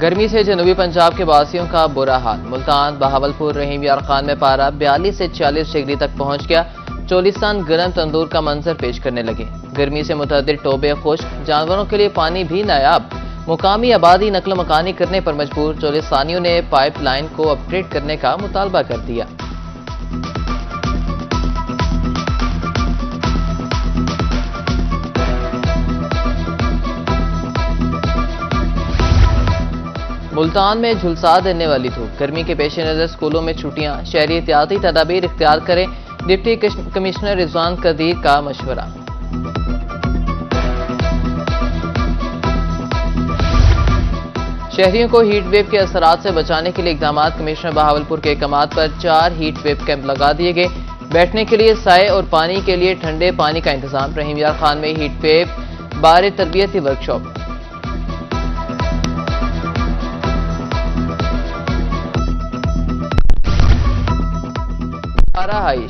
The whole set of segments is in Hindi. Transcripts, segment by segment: गर्मी से जनूबी पंजाब के वासियों का बुरा हाल। मुल्तान, बहावलपुर, रहीम यार खान में पारा 42 से 40 डिग्री तक पहुंच गया। चोलिस्तान गर्म तंदूर का मंजर पेश करने लगे। गर्मी से मुतअद्दिद टोबे खुश्क, जानवरों के लिए पानी भी नायाब। मुकामी आबादी नकल मकानी करने पर मजबूर। चोलिस्तानियों ने पाइप लाइन को अपग्रेड करने का मुतालबा कर दिया। मुल्तान में झुलसा देने वाली धूप। गर्मी के पेश नज़र स्कूलों में छुट्टियां, शहरी एहतियाती तदाबीर इख्तियार करें। डिप्टी कमिश्नर रिजवान कदीर का मशवरा। शहरियों को हीट वेव के असरात से बचाने के लिए इकदाम। कमिश्नर बहावलपुर के इकदामात पर 4 हीट वेव कैंप लगा दिए गए। बैठने के लिए साए और पानी के लिए ठंडे पानी का इंतजाम। रहीम यार खान में हीट वेव बारे तरबियती वर्कशॉप।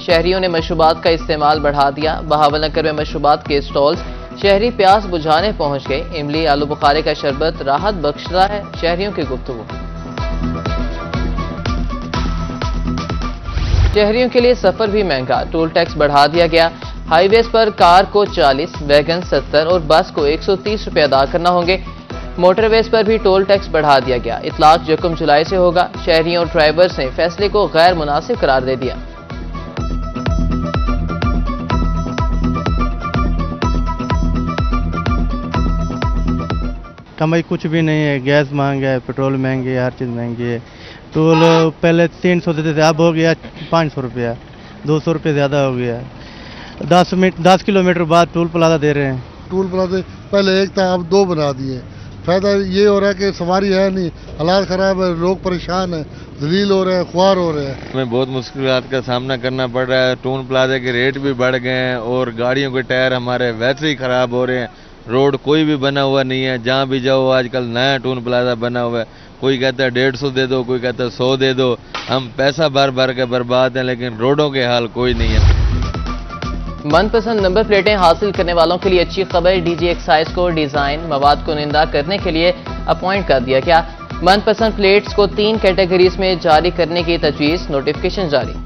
शहरियों ने मशरूबात का इस्तेमाल बढ़ा दिया। बहावलनगर में मशरूबात के स्टॉल्स। शहरी प्यास बुझाने पहुंच गए। इमली, आलू बुखारे का शरबत राहत बख्शता है। शहरियों की गुफ्तगू। शहरियों के लिए सफर भी महंगा। टोल टैक्स बढ़ा दिया गया। हाईवेज पर कार को 40, वैगन 70 और बस को 130 रुपये अदा करना होंगे। मोटरवेज पर भी टोल टैक्स बढ़ा दिया गया। इतलाक यकम जुलाई से होगा। शहरियों और ड्राइवर्स ने फैसले को गैर मुनासिब करार दे दिया। कमाई कुछ भी नहीं है। गैस महंगा है, पेट्रोल महंगी है, हर चीज़ महंगी है। टोल पहले 300 देते थे, अब हो गया 500 रुपया। 200 रुपये ज़्यादा हो गया। 10 किलोमीटर बाद टोल प्लाजा दे रहे हैं। टोल प्लाजा पहले एक था, अब 2 बना दिए। फ़ायदा ये हो रहा है कि सवारी है नहीं, हालात ख़राब है, लोग परेशान हैं, जलील हो रहे हैं, ख्वार हो रहे हैं। हमें बहुत मुश्किलात का सामना करना पड़ रहा है। टोल प्लाजा के रेट भी बढ़ गए हैं और गाड़ियों के टायर हमारे वैसे ही ख़राब हो रहे हैं। रोड कोई भी बना हुआ नहीं है। जहाँ भी जाओ आजकल नया टोल प्लाजा बना हुआ है। कोई कहता है 150 दे दो, कोई कहता है 100 दे दो। हम पैसा भर भर के बर्बाद हैं, लेकिन रोडों के हाल कोई नहीं है। मनपसंद नंबर प्लेटें हासिल करने वालों के लिए अच्छी खबर। डीजी एक्साइज को डिजाइन मवाद को निंदा करने के लिए अपॉइंट कर दिया गया। मनपसंद प्लेट्स को 3 कैटेगरीज में जारी करने की तजवीज़। नोटिफिकेशन जारी।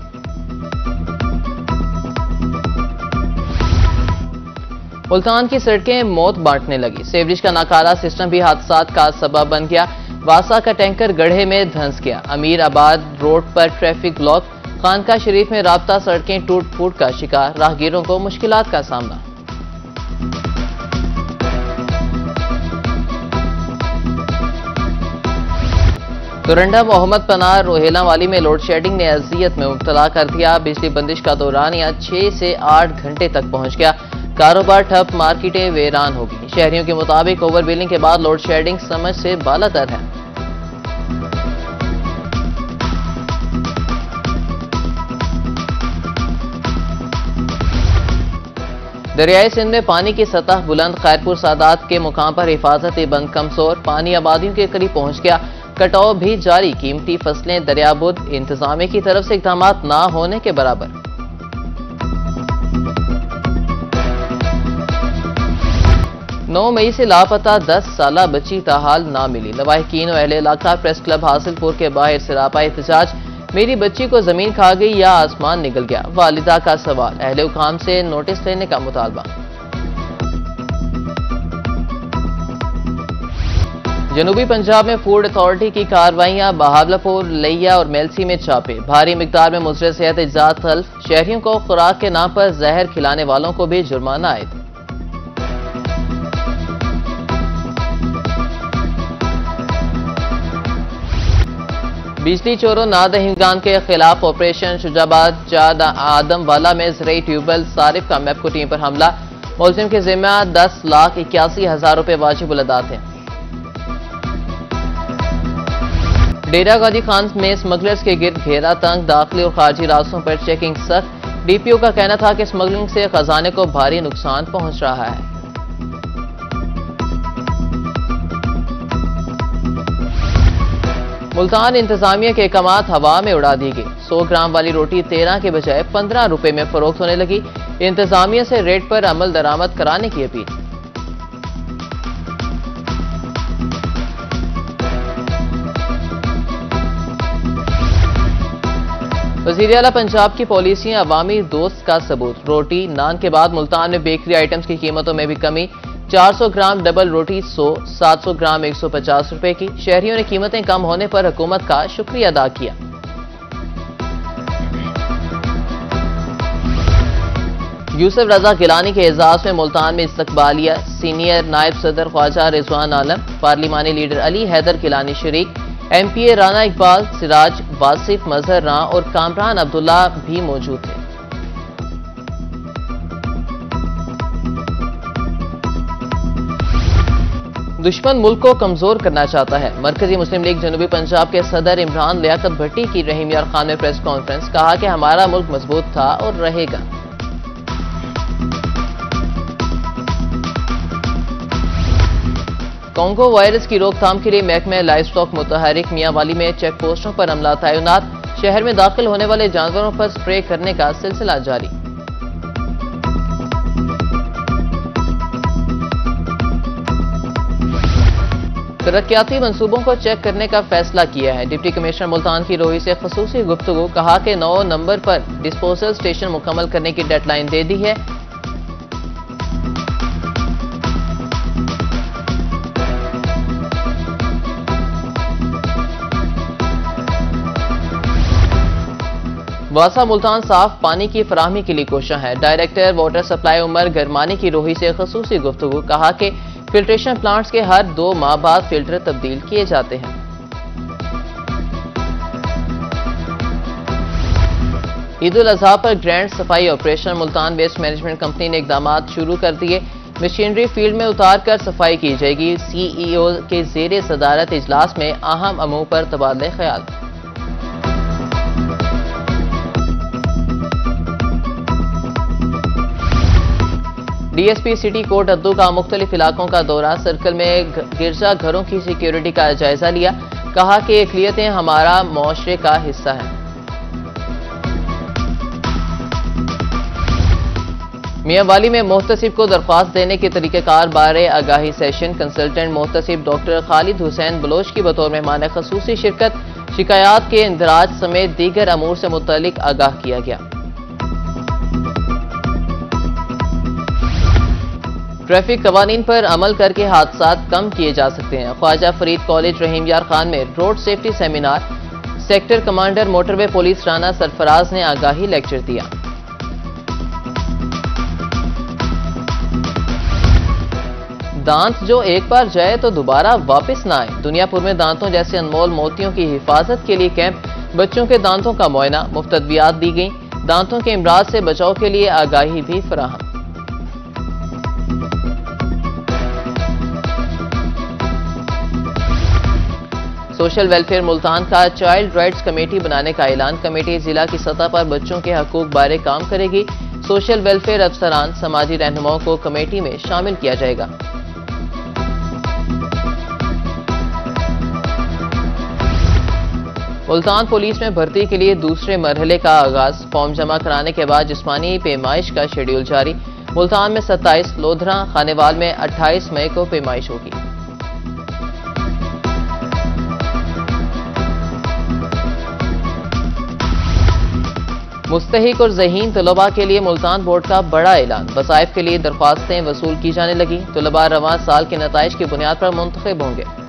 मुल्तान की सड़कें मौत बांटने लगी। सेवरेज का नाकारा सिस्टम भी हादसात का सबब बन गया। वासा का टैंकर गड्ढे में धंस गया। अमीराबाद रोड पर ट्रैफिक ब्लॉक। खानका शरीफ में राबता सड़कें टूट फूट का शिकार। राहगीरों को मुश्किलात का सामना। टोरंडा मोहम्मद पनार रोहेला वाली में लोड शेडिंग ने अजियत में मुबतला कर दिया। बिजली बंदिश का दौरान यहाँ 6 से 8 घंटे तक पहुंच गया। कारोबार ठप, मार्केटें वेरान होगी। शहरियों के मुताबिक ओवर बिलिंग के बाद लोड शेडिंग समझ से बालातर है। दरियाए सिंध में पानी की सतह बुलंद। खैरपुर सादात के मुकाम पर हिफाजती बंद कमजोर। पानी आबादियों के करीब पहुंच गया। कटाव भी जारी। कीमती फसलें दरियाबुद। इंतजामे की तरफ से इकदाम ना होने के बराबर। नौ मई से लापता 10 साला बच्ची ताहाल ना मिली। लवाहिकीन और अहले इलाका प्रेस क्लब हासिलपुर के बाहर सरापा एहतजाज। मेरी बच्ची को जमीन खा गई या आसमान निकल गया, वालिदा का सवाल। अहले हुकाम से नोटिस लेने का मुतालबा। जनूबी पंजाब में फूड अथॉरिटी की कार्रवाइयां। बहावलपुर, लैया और मेलसी में छापे। भारी मिकदार में मुजरिम सेहत इजात हल्फ। शहरियों को खुराक के नाम पर जहर खिलाने वालों को भी जुर्माना आयद। बिजली चोरों नादहिंगान के खिलाफ ऑपरेशन शुजाबाद। चाद आदमवाला में जरिए ट्यूबवेल सारिफ का मैपको टीम पर हमला। मुलजिम के जिम्मा 10,81,000 रुपये वाजिब अदा थे। डेरा गाजी खान में स्मगलर्स के गिरद घेरा तंग। दाखिली और खारजी रास्तों पर चेकिंग सख्त। डीपीओ का कहना था कि स्मगलिंग से खजाने को भारी नुकसान पहुंच रहा है। मुल्तान इंतजामिया के इकदामात हवा में उड़ा दी गई। 100 ग्राम वाली रोटी 13 के बजाय 15 रुपए में फरोख्त होने लगी। इंतजामिया से रेट पर अमल दरामद कराने की अपील। वज़ीर आला पंजाब की पॉलिसियां अवामी दोस्त का सबूत। रोटी नान के बाद मुल्तान में बेकरी आइटम्स की कीमतों में भी कमी। 400 ग्राम डबल रोटी 100, 700 ग्राम 150 रुपए की। शहरियों ने कीमतें कम होने पर हुकूमत का शुक्रिया अदा किया। यूसुफ रजा गिलानी के एजाज में मुल्तान में इस्तकबालिया। सीनियर नायब सदर ख्वाजा रिजवान आलम, पार्लिमानी लीडर अली हैदर गिलानी शरीक, MPA राना इकबाल, सिराज वासिफ, मजहर राह और कामरान अब्दुल्ला भी मौजूद थे। दुश्मन मुल्क को कमजोर करना चाहता है। मरकजी मुस्लिम लीग जनूबी पंजाब के सदर इमरान लियाकत भट्टी की रहीम यार खान में प्रेस कॉन्फ्रेंस। कहा कि हमारा मुल्क मजबूत था और रहेगा। कोंगो वायरस की रोकथाम के लिए महकमा लाइव स्टॉक मुतहरिक मिया वाली में चेक पोस्टों पर अमला तैनात। शहर में दाखिल होने वाले जानवरों पर स्प्रे करने का सिलसिला जारी। तरक्याती मंसूबों को चेक करने का फैसला किया है। डिप्टी कमिश्नर मुल्तान की रोही से खसूसी गुफ्तगू। कहा कि 9 नंबर पर डिस्पोजल स्टेशन मुकम्मल करने की डेडलाइन दे दी है। वासा मुल्तान साफ पानी की फराहमी के लिए कोशा है। Director water supply Umar Garmani की रोही से खसूसी गुफ्तगू। कहा कि फिल्ट्रेशन प्लांट्स के हर 2 माह बाद फिल्टर तब्दील किए जाते हैं। ईद-उल-अजहा पर ग्रैंड सफाई operation. Multan waste management company ने इकदाम शुरू कर दिए। मशीनरी फील्ड में उतार कर सफाई की जाएगी। CEO के जेर सदारत इजलास में अहम अमूर पर तबादले ख्याल। DSP सिटी कोर्ट अद्दू का मुख्तलिफ इलाकों का दौरा। सर्कल में गिरजा घरों की सिक्योरिटी का जायजा लिया। कहा कि अकलियतें हमारा माशरे का हिस्सा है। मियांवाली में मोहतसिब को दरख्वास्त देने के तरीकेकार बारे आगाही सेशन। कंसल्टेंट मोहतसिब डॉक्टर खालिद हुसैन बलोच की बतौर मेहमान खसूसी शिरकत। शिकायात के इंदराज समेत दीगर अमूर से मुतल्लिक आगाह किया गया। ट्रैफिक कवानीन पर अमल करके हादसा कम किए जा सकते हैं। ख्वाजा फरीद कॉलेज रहीम यार खान में road safety seminar. Sector commander motorway police Rana Sarfaraz ने आगाही लेक्चर दिया। दांत जो एक बार जाए तो दोबारा वापस ना आए। दुनियापुर में दांतों जैसे अनमोल मोतियों की हिफाजत के लिए कैंप। बच्चों के दांतों का मुआयना, मुफ्त अद्वियात दी गई। दांतों के अमराज से बचाव के लिए आगाही भी फराहम। सोशल वेलफेयर मुल्तान का चाइल्ड राइट्स कमेटी बनाने का ऐलान। कमेटी जिला की सतह पर बच्चों के हकूक बारे काम करेगी। सोशल वेलफेयर अफसरान, समाजी रहनुमाओं को कमेटी में शामिल किया जाएगा। मुल्तान पुलिस में भर्ती के लिए दूसरे मरहले का आगाज। फॉर्म जमा कराने के बाद जिस्मानी पैमाइश का शेड्यूल जारी। मुल्तान में 27, लोधरा खानेवाल में 28 मई को पैमाइश होगी। मुस्तहिक और ज़हीन तलबा के लिए मुल्तान बोर्ड का बड़ा ऐलान। वज़ाइफ के लिए दरख्वास्तें वसूल की जाने लगी। तलबा रवां साल के नताइज की बुनियाद पर मुंतखब होंगे।